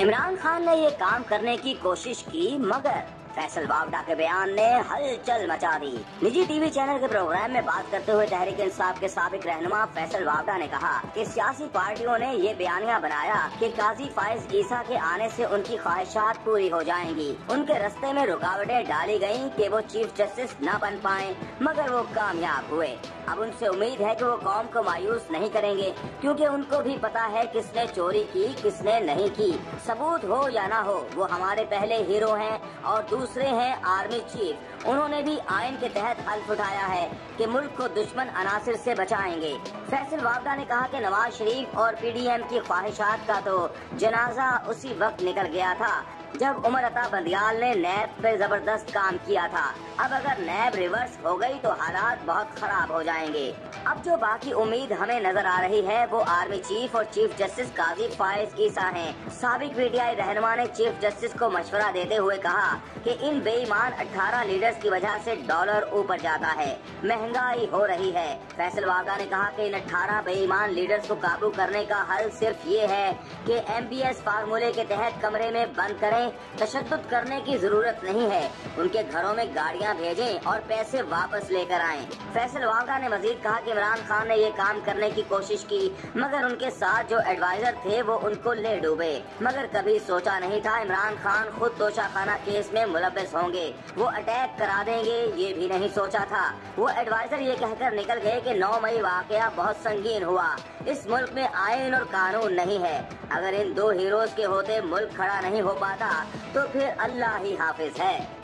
इमरान खान ने ये काम करने की कोशिश की, मगर फ़ैसल वावडा के बयान ने हलचल मचा दी। निजी टीवी चैनल के प्रोग्राम में बात करते हुए तहरीक इंसाफ के साबिक रहनुमा फ़ैसल वावडा ने कहा कि सियासी पार्टियों ने ये बयानिया बनाया कि काज़ी फ़ाइज़ ईसा के आने से उनकी ख्वाहिशात पूरी हो जाएंगी। उनके रास्ते में रुकावटें डाली गयी कि वो चीफ जस्टिस न बन पाए, मगर वो कामयाब हुए। अब उनसे उम्मीद है कि वो कौम को मायूस नहीं करेंगे, क्योंकि उनको भी पता है किसने चोरी की, किसने नहीं की। सबूत हो या ना हो, वो हमारे पहले हीरो हैं और दूसरे हैं आर्मी चीफ। उन्होंने भी आईन के तहत हल्फ उठाया है कि मुल्क को दुश्मन अनासर से बचाएंगे। फ़ैसल वावडा ने कहा कि नवाज शरीफ और पीडीएम की ख्वाहिशात का तो जनाजा उसी वक्त निकल गया था जब उमर अता बंदियाल ने नैब पे जबरदस्त काम किया था। अब अगर नैब रिवर्स हो गई तो हालात बहुत खराब हो जाएंगे। अब जो बाकी उम्मीद हमें नजर आ रही है वो आर्मी चीफ और चीफ जस्टिस काज़ी फ़ाइज़ ईसा हैं। साबिक पीटीआई रहनुमा ने चीफ जस्टिस को मशवरा देते हुए कहा कि इन बेईमान 18 लीडर्स की वजह से डॉलर ऊपर जाता है, महंगाई हो रही है। फ़ैसल वावडा ने कहा कि इन 18 बेईमान लीडर्स को काबू करने का हल सिर्फ ये है कि MBS फार्मूले के तहत कमरे में बंद करें, तशद्दुद करने की जरूरत नहीं है। उनके घरों में गाड़ियाँ भेजें और पैसे वापस लेकर आएं। फ़ैसल वावडा ने मजीद कहा कि इमरान खान ने ये काम करने की कोशिश की, मगर उनके साथ जो एडवाइजर थे वो उनको ले डूबे, मगर कभी सोचा नहीं था इमरान खान खुद तोशाखाना केस में मुलब्बिस होंगे, वो अटैक करा देंगे, ये भी नहीं सोचा था। वो एडवाइजर ये कहकर निकल गए कि 9 मई वाकया बहुत संगीन हुआ, इस मुल्क में आईन और कानून नहीं है। अगर इन दो हीरोज के होते मुल्क खड़ा नहीं हो पाता तो फिर अल्लाह ही हाफिज है।